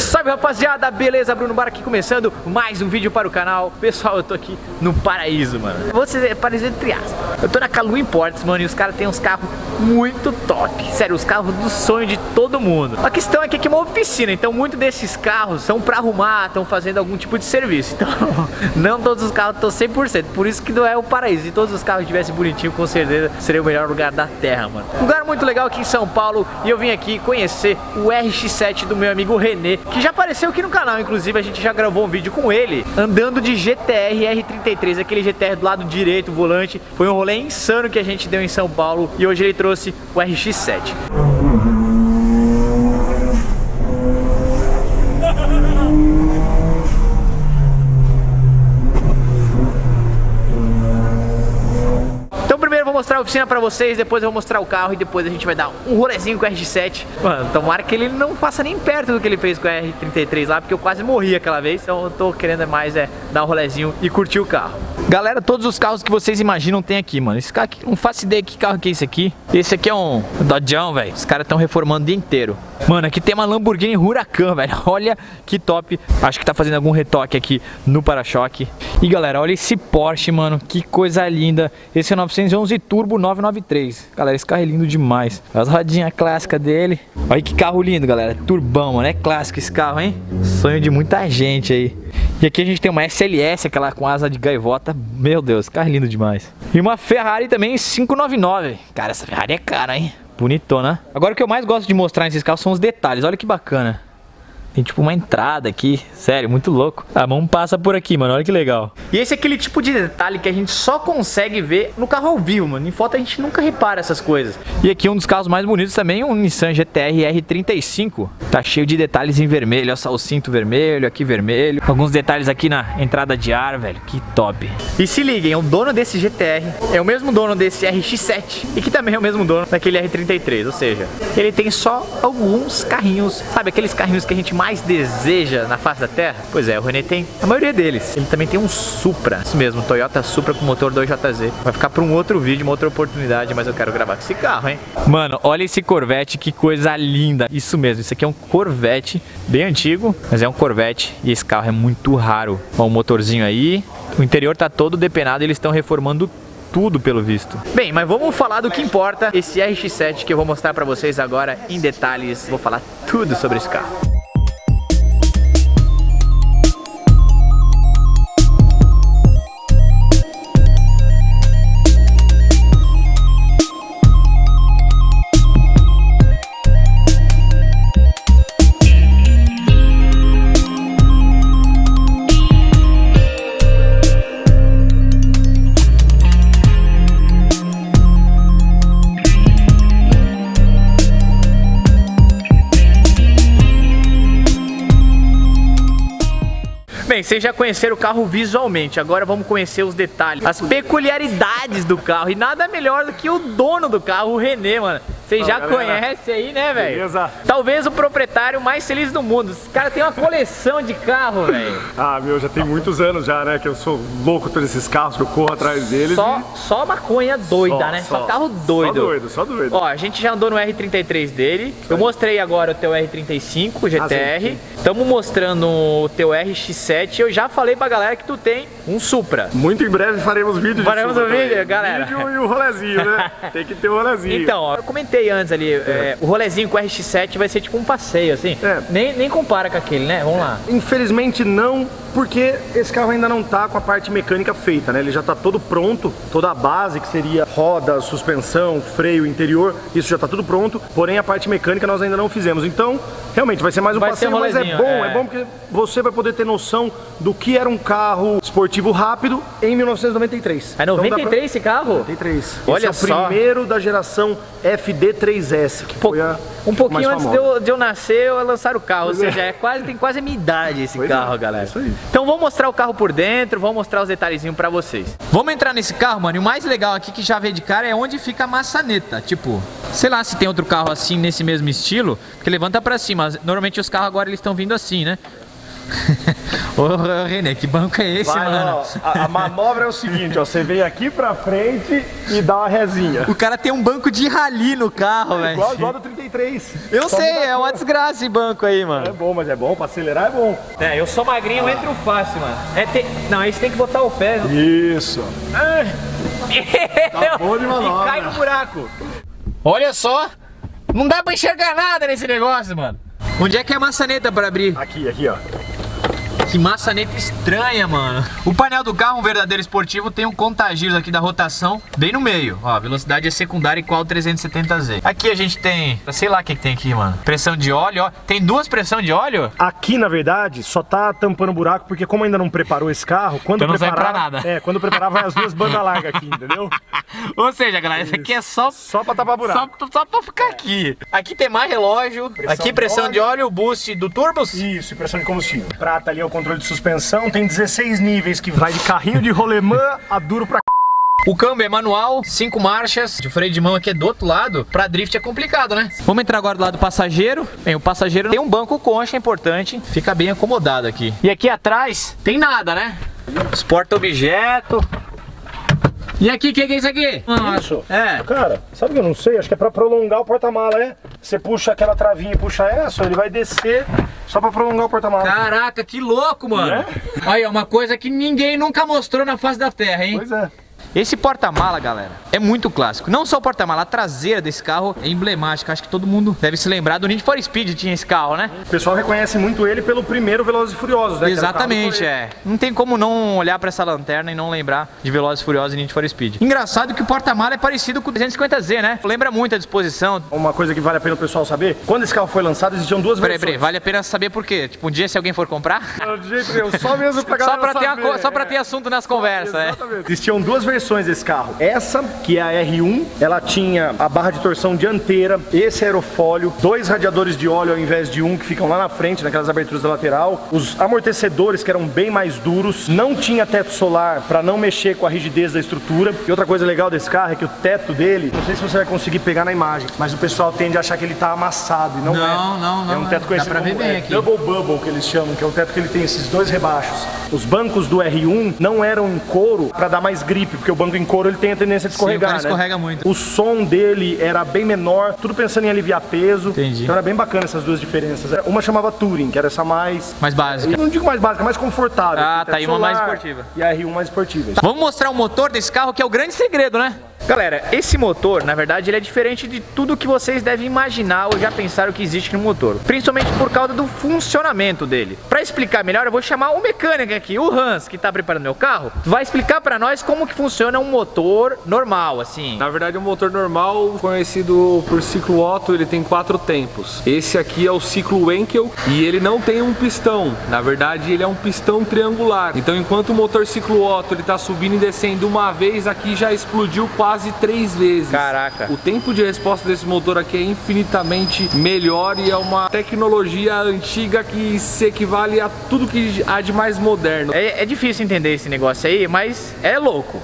Salve rapaziada, beleza? Bruno Bär aqui começando mais um vídeo para o canal. Pessoal, eu tô aqui no paraíso, mano. Vocês é paraíso entre aspas. Eu tô na Calu Imports, mano, e os caras têm uns carros muito top. Sério, os carros do sonho de todo mundo. A questão é que aqui é uma oficina, então muitos desses carros são pra arrumar, estão fazendo algum tipo de serviço. Então, não todos os carros estão 100%, por isso que não é o paraíso. Se todos os carros tivessem bonitinho, com certeza seria o melhor lugar da terra, mano. Um lugar muito legal aqui em São Paulo e eu vim aqui conhecer o RX-7 do meu amigo Renê, que já apareceu aqui no canal, inclusive a gente já gravou um vídeo com ele, andando de GTR R33, aquele GTR do lado direito, volante. Foi um rolê insano que a gente deu em São Paulo e hoje ele trouxe o RX-7. Vou mostrar a oficina pra vocês, depois eu vou mostrar o carro e depois a gente vai dar um rolezinho com a RX-7. Mano, tomara que ele não passa nem perto do que ele fez com a R33 lá, porque eu quase morri aquela vez. Então eu tô querendo mais dar um rolezinho e curtir o carro. Galera, todos os carros que vocês imaginam tem aqui, mano. Esse carro aqui, não faço ideia que carro que é esse aqui. Esse aqui é um Dodgeão, velho. Os caras estão reformando o dia inteiro. Mano, aqui tem uma Lamborghini Huracán, velho. Olha que top. Acho que tá fazendo algum retoque aqui no para-choque. E galera, olha esse Porsche, mano. Que coisa linda. Esse é 911 Turbo 993. Galera, esse carro é lindo demais. As rodinhas clássicas dele. Olha que carro lindo, galera. Turbão, mano. É clássico esse carro, hein? Sonho de muita gente aí. E aqui a gente tem uma SLS, aquela com asa de gaivota. Meu Deus, carro lindo demais. E uma Ferrari também 599. Cara, essa Ferrari é cara, hein? Bonitona. Agora o que eu mais gosto de mostrar nesses carros são os detalhes. Olha que bacana. Tem tipo uma entrada aqui, sério, muito louco. A mão passa por aqui, mano, olha que legal. E esse é aquele tipo de detalhe que a gente só consegue ver no carro ao vivo, mano. Em foto a gente nunca repara essas coisas. E aqui um dos carros mais bonitos também, um Nissan GTR R35. Tá cheio de detalhes em vermelho, olha só o cinto vermelho, aqui vermelho. Alguns detalhes aqui na entrada de ar, velho, que top. E se liguem, o dono desse GTR é o mesmo dono desse RX-7 e que também é o mesmo dono daquele R33, ou seja, ele tem só alguns carrinhos, sabe, aqueles carrinhos que a gente mais deseja na face da terra? Pois é, o Renê tem a maioria deles. Ele também tem um Supra, isso mesmo, Toyota Supra com motor 2JZ. Vai ficar para um outro vídeo, uma outra oportunidade, mas eu quero gravar com esse carro, hein? Mano, olha esse Corvette, que coisa linda. Isso mesmo, isso aqui é um Corvette bem antigo, mas é um Corvette e esse carro é muito raro. Ó, o motorzinho aí, o interior tá todo depenado, eles estão reformando tudo pelo visto. Bem, mas vamos falar do que importa, esse RX-7 que eu vou mostrar para vocês agora em detalhes. Vou falar tudo sobre esse carro. Bem, vocês já conheceram o carro visualmente, agora vamos conhecer os detalhes, as peculiaridades do carro. E nada melhor do que o dono do carro, o Renê, mano. Vocês já conhecem aí, né, velho? Beleza. Talvez o proprietário mais feliz do mundo. Esse cara tem uma coleção de carro, velho. Ah, meu, já tem muitos anos já, né, que eu sou louco por esses carros, que eu corro atrás deles. Só maconha doida, né? Só carro doido. Só doido, só doido. Ó, a gente já andou no R33 dele. Eu mostrei agora o teu R35, o GTR. Estamos mostrando o teu RX-7. Eu já falei pra galera que tu tem um Supra. Muito em breve faremos vídeo. Faremos o vídeo, galera. Vídeo e o rolezinho, né? Tem que ter o rolezinho. Então, ó, eu comentei antes ali, o rolezinho com o RX-7 vai ser tipo um passeio, assim. É. Nem compara com aquele, né? Vamos lá. Infelizmente não, porque esse carro ainda não tá com a parte mecânica feita, né? Ele já tá todo pronto, toda a base que seria roda, suspensão, freio, interior, isso já tá tudo pronto, porém a parte mecânica nós ainda não fizemos. Então, realmente vai ser mais um passeio, mas é bom porque você vai poder ter noção do que era um carro esportivo rápido em 1993. É 93 então esse carro? 93. Olha, esse é só o primeiro da geração FD 3S, que foi a um pouquinho antes de eu nascer, eu lançar o carro, ou seja, tem quase a minha idade esse carro, galera. Isso aí. Então vou mostrar o carro por dentro, vou mostrar os detalhezinhos pra vocês. Vamos entrar nesse carro, mano, e o mais legal aqui que já vê de cara é onde fica a maçaneta, tipo, sei lá se tem outro carro assim, nesse mesmo estilo, que levanta pra cima, normalmente os carros agora eles estão vindo assim, né? Ô Renê, que banco é esse, mano? Ó, a manobra é o seguinte, ó, você vem aqui pra frente e dá uma resinha. O cara tem um banco de rali no carro, velho. Igual do 33. Eu sei, é uma desgraça esse banco aí, mano. É bom, mas é bom, pra acelerar é bom. É, eu sou magrinho, entro fácil, mano. Não, aí você tem que botar o pé. Isso. Ah. Tá bom de manobra. E cai no buraco. Olha só, não dá pra enxergar nada nesse negócio, mano. Onde é que é a maçaneta pra abrir? Aqui, aqui, ó. Que maçaneta estranha, mano. O painel do carro, um verdadeiro esportivo, tem um contagiros aqui da rotação bem no meio. Ó, velocidade é secundária igual 370Z. Aqui a gente tem, sei lá o que tem aqui, mano. Pressão de óleo, ó. Tem duas pressão de óleo? Aqui, na verdade, só tá tampando buraco, porque como ainda não preparou esse carro, quando então preparar... não sai pra nada. É, quando preparar vai as duas bandas largas aqui, entendeu? Ou seja, galera, isso aqui é só... só pra tapar buraco. Só pra ficar aqui. Aqui tem mais relógio. Pressão aqui, pressão de óleo, boost do turbo. Isso, pressão de combustível. Prata ali é o controle de suspensão, tem 16 níveis que vai de carrinho de rolemã a duro pra c****. O câmbio é manual, 5 marchas, de freio de mão aqui é do outro lado, pra drift é complicado, né? Vamos entrar agora do lado do passageiro. Bem, o passageiro tem um banco concha, é importante, fica bem acomodado aqui. E aqui atrás tem nada, né? Os porta-objeto. E aqui, o que é isso aqui? Isso? É. Cara, sabe que eu não sei? Acho que é pra prolongar o porta-mala, né? Você puxa aquela travinha e puxa essa, ele vai descer só pra prolongar o porta-mala. Caraca, que louco, mano. É? Olha, é uma coisa que ninguém nunca mostrou na face da terra, hein? Pois é. Esse porta-mala, galera, é muito clássico. Não só o porta-mala, a traseira desse carro é emblemática. Acho que todo mundo deve se lembrar do Need for Speed, tinha esse carro, né? O pessoal reconhece muito ele pelo primeiro Velozes e Furiosos, né? Exatamente, é. Não tem como não olhar pra essa lanterna e não lembrar de Velozes e Furiosos e Need for Speed. Engraçado que o porta-mala é parecido com o 250Z, né? Lembra muito a disposição. Uma coisa que vale a pena o pessoal saber, quando esse carro foi lançado existiam duas versões. Peraí, vale a pena saber por quê? Tipo, um dia se alguém for comprar? Não, de jeito nenhum, só mesmo pra galera saber. Só pra ter assunto nas conversas, né? Exatamente. Existiam duas versões desse carro. Essa, que é a R1, ela tinha a barra de torção dianteira, esse aerofólio, dois radiadores de óleo ao invés de um que ficam lá na frente, naquelas aberturas da lateral, os amortecedores que eram bem mais duros, não tinha teto solar para não mexer com a rigidez da estrutura. E outra coisa legal desse carro é que o teto dele, não sei se você vai conseguir pegar na imagem, mas o pessoal tende a achar que ele tá amassado e não é. É um teto conhecido como Double Bubble, que eles chamam, que é o teto que ele tem esses dois rebaixos. Os bancos do R1 não eram em couro para dar mais gripe, porque o banco em couro ele tem a tendência de escorregar, né? Escorrega muito. O som dele era bem menor, tudo pensando em aliviar peso. Entendi. Então era bem bacana essas duas diferenças. Uma chamava Touring, que era essa mais básica. Eu não digo mais básica, mais confortável. Ah, tá aí uma mais esportiva. E a R1 mais esportiva. Tá. Vamos mostrar o motor desse carro, que é o grande segredo, né? Galera, esse motor, na verdade, ele é diferente de tudo que vocês devem imaginar ou já pensaram que existe no motor. Principalmente por causa do funcionamento dele. Pra explicar melhor, eu vou chamar o mecânico aqui, o Hans, que tá preparando meu carro. Vai explicar pra nós como que funciona um motor normal, assim. Na verdade, um motor normal, conhecido por ciclo Otto, ele tem 4 tempos. Esse aqui é o ciclo Wankel e ele não tem um pistão. Na verdade, ele é um pistão triangular. Então, enquanto o motor ciclo Otto, ele tá subindo e descendo uma vez, aqui já explodiu quase 3 vezes. Caraca. O tempo de resposta desse motor aqui é infinitamente melhor e é uma tecnologia antiga que se equivale a tudo que há de mais moderno. É difícil entender esse negócio aí, mas é louco.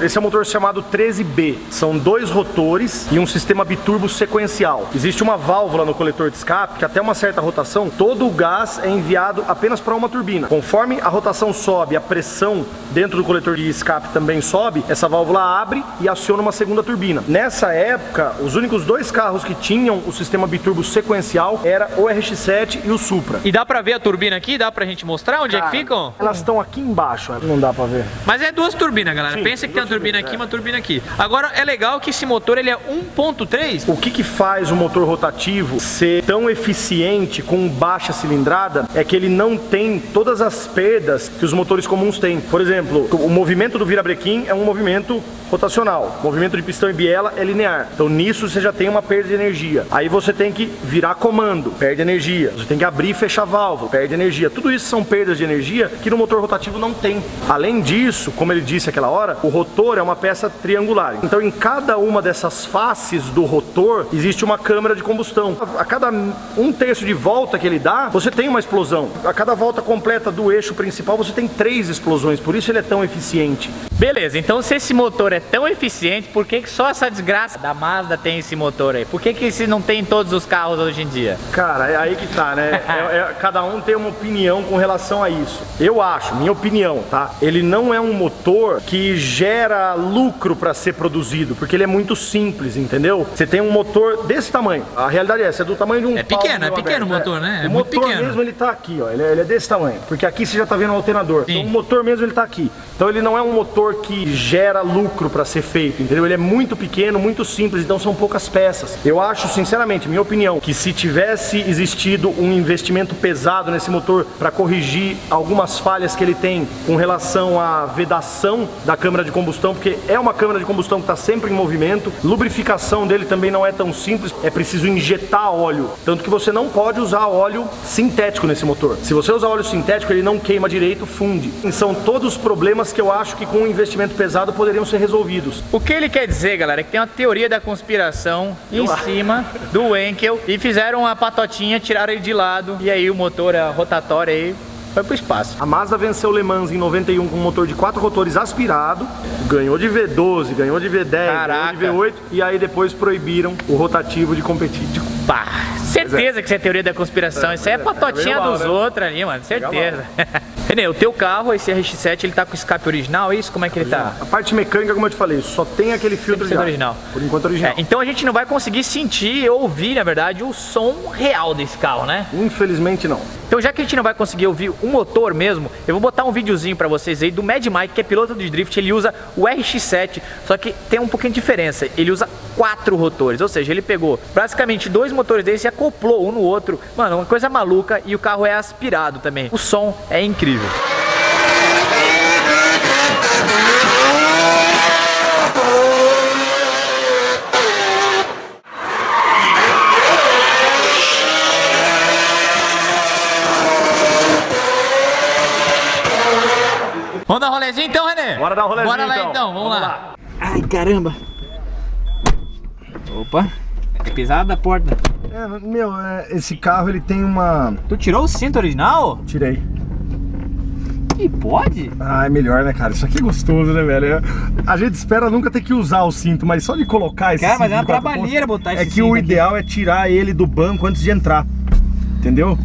Esse é um motor chamado 13B. São 2 rotores e um sistema biturbo sequencial. Existe uma válvula no coletor de escape que até uma certa rotação, todo o gás é enviado apenas para uma turbina. Conforme a rotação sobe, a pressão dentro do coletor de escape também sobe, essa válvula abre e aciona uma segunda turbina. Nessa época, os únicos 2 carros que tinham o sistema biturbo sequencial era o RX-7 e o Supra. E dá pra ver a turbina aqui? Dá pra gente mostrar onde é que ficam? Elas estão aqui embaixo, não dá pra ver. Mas é 2 turbinas, galera. Sim, pensa que tem uma turbina aqui, uma turbina aqui. Agora é legal que esse motor ele é 1.3. O que faz o motor rotativo ser tão eficiente com baixa cilindrada é que ele não tem todas as perdas que os motores comuns têm. Por exemplo, o movimento do virabrequim é um movimento rotacional. O movimento de pistão e biela é linear. Então nisso você já tem uma perda de energia. Aí você tem que virar comando, perde energia. Você tem que abrir e fechar a válvula, perde energia. Tudo isso são perdas de energia que no motor rotativo não tem. Além disso, como ele disse aquela hora, o rotor é uma peça triangular. Então em cada uma dessas faces do rotor existe uma câmara de combustão. A cada 1/3 de volta que ele dá, você tem uma explosão. A cada volta completa do eixo principal, você tem 3 explosões. Por isso ele é tão eficiente. Beleza, então se esse motor é tão eficiente, por que que só essa desgraça da Mazda tem esse motor aí? Por que que esse não tem em todos os carros hoje em dia? Cara, é aí que tá, né? Cada um tem uma opinião com relação a isso. Eu acho, minha opinião, tá? Ele não é um motor que gera lucro pra ser produzido, porque ele é muito simples, entendeu? Você tem um motor desse tamanho, a realidade é essa, é do tamanho de um É pequeno o motor, né? É o motor pequeno. Mesmo ele tá aqui, ó, ele é desse tamanho, porque aqui você já tá vendo o alternador. Sim. Então o motor mesmo ele tá aqui. Então ele não é um motor que gera lucro pra ser feito, entendeu? Ele é muito pequeno, muito simples, então são poucas peças. Eu acho, sinceramente, minha opinião, que se tivesse existido um investimento pesado nesse motor pra corrigir algumas falhas que ele tem com relação à vedação da câmara de combustão, porque é uma câmara de combustão que tá sempre em movimento, lubrificação dele também não é tão simples, é preciso injetar óleo, tanto que você não pode usar óleo sintético nesse motor. Se você usar óleo sintético, ele não queima direito, funde. São todos os problemas que eu acho que com o investimento pesado poderiam ser resolvidos. O que ele quer dizer, galera, é que tem uma teoria da conspiração em cima do Wankel e fizeram uma patotinha, tiraram ele de lado e aí o motor, a rotatória aí, foi pro espaço. A Mazda venceu o Le Mans em 91 com um motor de 4 rotores aspirado, ganhou de V12, ganhou de V10, caraca, ganhou de V8 e aí depois proibiram o rotativo de competir. Pá, certeza que isso é teoria da conspiração, isso aí é patotinha dos outros ali, mano, certeza. Renê, o teu carro, esse RX-7, ele tá com escape original, é isso? Como é que ele tá? A parte mecânica, como eu te falei, só tem aquele filtro original. Por enquanto original. É, então a gente não vai conseguir sentir, ouvir, na verdade, o som real desse carro, né? Infelizmente não. Então já que a gente não vai conseguir ouvir o motor mesmo, eu vou botar um videozinho pra vocês aí do Mad Mike, que é piloto de drift, ele usa o RX-7, só que tem um pouquinho de diferença, ele usa 4 rotores, ou seja, ele pegou basicamente 2 motores desse e acoplou um no outro, mano, uma coisa maluca, e o carro é aspirado também, o som é incrível. Vamos dar um rolezinho então, Renê? Bora dar um rolezinho então. Bora lá então, vamos lá. Ai, caramba. Opa, é pesada a porta. Esse carro ele tem uma... Tu tirou o cinto original? Tirei. E pode? Ah, é melhor, né, cara? Isso aqui é gostoso, né, velho? A gente espera nunca ter que usar o cinto, mas só de colocar esse cinto... Cara, mas é uma trabalheira botar esse cinto. É que o ideal é tirar ele do banco antes de entrar, entendeu?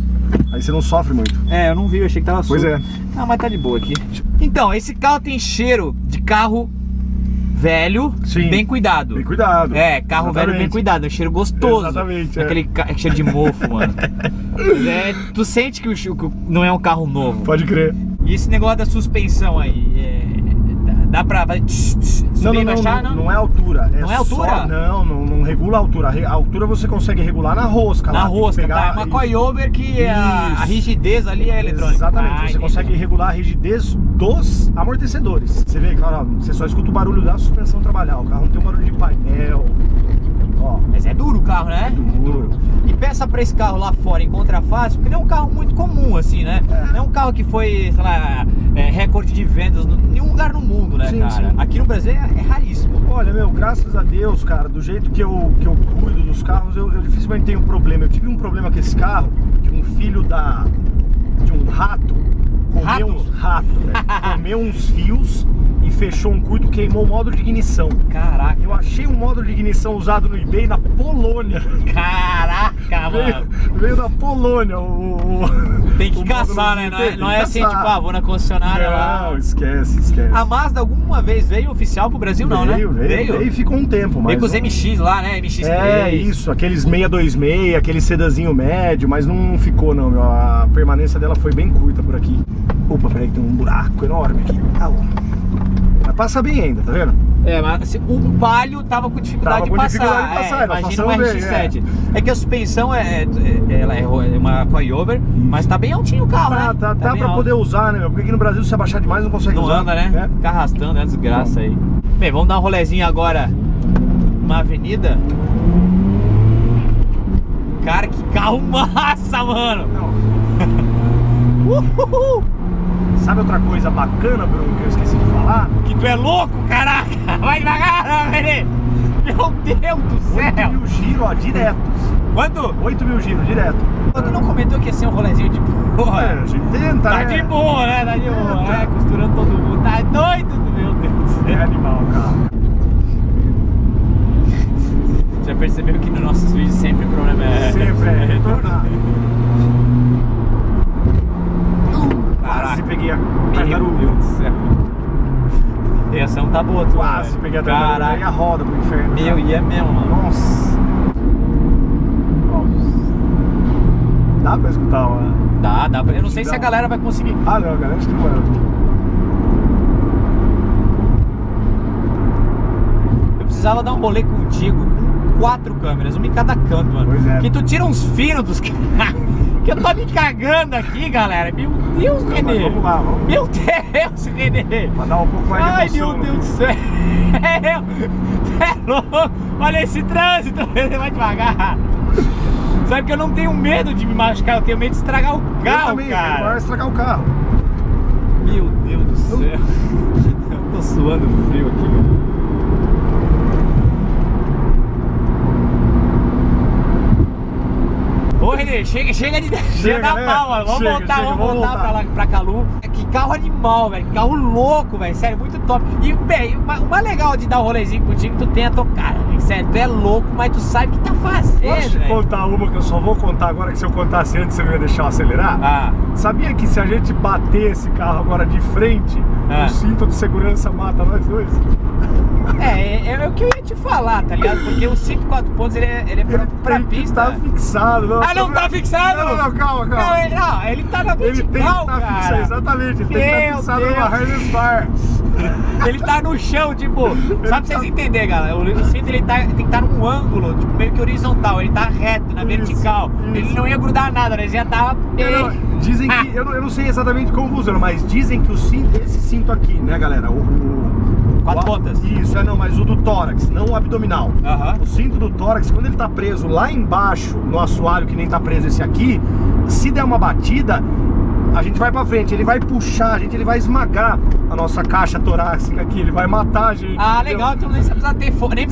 Aí você não sofre muito. É, eu não vi, eu achei que tava sujo. Pois é. Ah, mas tá de boa aqui. Então, esse carro tem cheiro de carro velho, sim, bem cuidado. Bem cuidado. É, carro exatamente, velho bem cuidado, é um cheiro gostoso. Exatamente. Aquele cheiro de mofo, mano. Mas tu sente que não é um carro novo. Pode crer. E esse negócio da suspensão aí, dá pra subir e baixar? Não é altura. Não é altura? Não regula a altura. A altura você consegue regular na rosca. Na rosca, tá? É uma coilover que a rigidez ali é eletrônica. Exatamente, você consegue regular a rigidez dos amortecedores. Você vê, cara, você só escuta o barulho da suspensão trabalhar. O carro não tem um barulho de painel. Ó. Mas é duro o carro, né? Duro. E peça pra esse carro lá fora em contraface, porque não é um carro muito comum, assim, né? Não é um carro que foi, sei lá, recorde de vendas em nenhum lugar no mundo, né, cara? Sim. Aqui no Brasil é raríssimo. Olha, meu, graças a Deus, cara, do jeito que eu cuido dos carros, eu dificilmente tenho um problema. Eu tive um problema com esse carro, que um filho de um rato comeu uns fios e fechou um curto, queimou o módulo de ignição. Caraca. Eu achei um módulo de ignição usado no eBay na Polônia. Caraca, mano. Veio da Polônia. Tem que caçar, né? Não é assim, tipo, vou na concessionária lá. Não, esquece. A Mazda alguma vez veio oficial pro Brasil, não, né? Veio e ficou um tempo. Veio com os MX lá, né? MX3. É, isso. Aqueles 626, aquele sedazinho médio, mas não ficou, não, meu. A permanência dela foi bem curta por aqui. Opa, peraí, tem um buraco enorme aqui. Mas passa bem ainda, tá vendo? É, mas o Palio tava com dificuldade de passar. Imagina uma RX-7. É que a suspensão ela é uma coilover, mas tá bem altinho o carro, né? Tá pra poder usar, né, meu? Porque aqui no Brasil, se abaixar demais, não consegue usar. Não anda, né? Fica arrastando, é desgraça aí. Bem, vamos dar um rolezinho agora numa avenida. Cara, que carro massa, mano! Uhul! Sabe outra coisa bacana, Bruno, que eu esqueci de falar? Que tu é louco, caraca! Vai devagar, Renê! Meu Deus do céu! 8.000 giros, ó, direto. Quanto? 8.000 giros, direto. Tu não comentou que ia ser um rolezinho de boa? É, a gente tenta, né? Tá de boa, né? Tá de boa, né? Costurando todo mundo. Tá doido, meu Deus do céu! é animal, cara. Já percebeu que nos nossos vídeos sempre o problema é... Sempre é retornar. Quase peguei a tartaruga. Meu Deus do céu. Reação tá boa, tu. Quase peguei a tartaruga e a roda pro inferno. Meu, e é mesmo, mano. Nossa. Dá pra escutar, mano? Dá pra... Eu não sei se a galera vai conseguir. Ah, não, a galera acho que não vai. Eu precisava dar um rolê contigo. 4 câmeras, uma em cada canto, mano. Pois é. Que tu tira uns finos dos caras. Que eu tô me cagando aqui, galera. Meu Deus, não, Renê. Vamos lá, vamos lá. Meu Deus, Renê. Mandar um pouco mais de emoção. Ai, meu Deus do céu. É louco. Olha esse trânsito. Ele vai devagar. Sabe que eu não tenho medo de me machucar. Eu tenho medo de estragar o carro, também, cara. Eu estragar o carro. Meu Deus do céu. Eu tô suando frio aqui, mano. Ô Renê, chega da palma, né? vamos voltar pra lá, pra Calu. Que carro animal, velho, que carro louco, velho, sério, muito top. E bem, o mais legal de dar um rolezinho contigo, tu tem a tua cara, véio, sério, tu é louco, mas tu sabe o que tá fazendo. Posso te contar uma que eu só vou contar agora, que se eu contasse antes você não ia deixar eu acelerar? Ah. Sabia que se a gente bater esse carro agora de frente, o cinto de segurança mata nós dois? É o que eu ia te falar, tá ligado? Porque o 5.4 pontos ele é pra pista. Ele tá fixado, não. Ah, não tá fixado? Não, calma. Não, ele tá na vertical, ele tem que estar fixado, exatamente. Ele tem que estar fixado numa harness bar. Ele tá no chão, tipo, só pra vocês entenderem, galera. O cinto ele tá, tem que estar num ângulo, tipo, meio que horizontal. Ele tá reto, na vertical. Isso. Ele não ia grudar nada, né? Ele já tava... Dizem que... Eu não sei exatamente como funciona, mas dizem que o cinto... Esse cinto aqui, né, galera? Quatro pontas. Isso, não, mas o do tórax, não o abdominal. O cinto do tórax, quando ele tá preso lá embaixo, no assoalho, que nem tá preso esse aqui, se der uma batida, a gente vai pra frente, ele vai puxar, ele vai esmagar a nossa caixa torácica aqui, ele vai matar a gente. Ah, legal, então nem precisa, bater forte,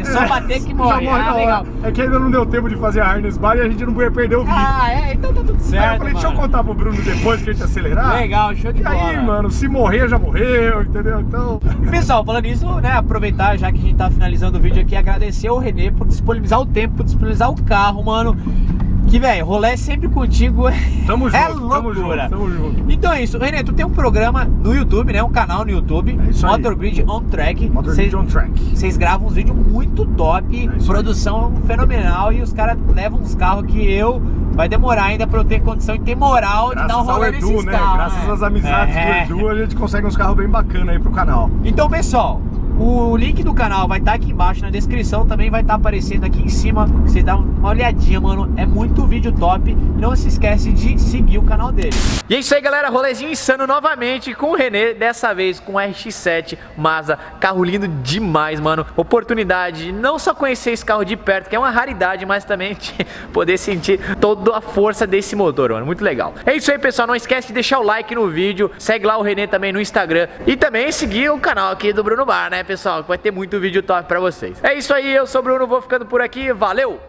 é só bater que morre. Já morre na hora. É que ainda não deu tempo de fazer a harness bar e a gente não podia perder o vídeo. Ah, é, então tá tudo certo. Aí eu falei, deixa eu contar pro Bruno depois que a gente acelerar. Legal, show de bola. E aí, mano, se morrer já morreu, entendeu? Então... Pessoal, falando isso, né, aproveitar já que a gente tá finalizando o vídeo aqui, agradecer ao Renê por disponibilizar o tempo, por disponibilizar o carro, mano. Que, velho, rolê sempre contigo. Tamo junto, é loucura. Tamo junto. Então é isso. Renê, tu tem um programa no YouTube, né? Um canal no YouTube. É isso aí. Motorgrid On Track. Motorgrid On Track. Vocês gravam uns vídeos muito top. É produção aí. Fenomenal. E os caras levam uns carros que eu... Vai demorar ainda pra eu ter condição e ter moral de dar um rolê nesses carros. Graças às amizades do Edu, a gente consegue uns carros bem bacanas aí pro canal. Então, pessoal... O link do canal vai estar aqui embaixo na descrição, também vai estar aparecendo aqui em cima. Você dá uma olhadinha, mano, é muito vídeo top. Não se esquece de seguir o canal dele. E é isso aí, galera, rolezinho insano novamente com o Renê, dessa vez com o RX-7 Mazda, carro lindo demais, mano. Oportunidade de não só conhecer esse carro de perto, que é uma raridade, mas também de poder sentir toda a força desse motor, mano, muito legal. É isso aí, pessoal, não esquece de deixar o like no vídeo, segue lá o Renê também no Instagram e também seguir o canal aqui do Bruno Bär, né, pessoal, vai ter muito vídeo top pra vocês. É isso aí, eu sou o Bruno, vou ficando por aqui, valeu!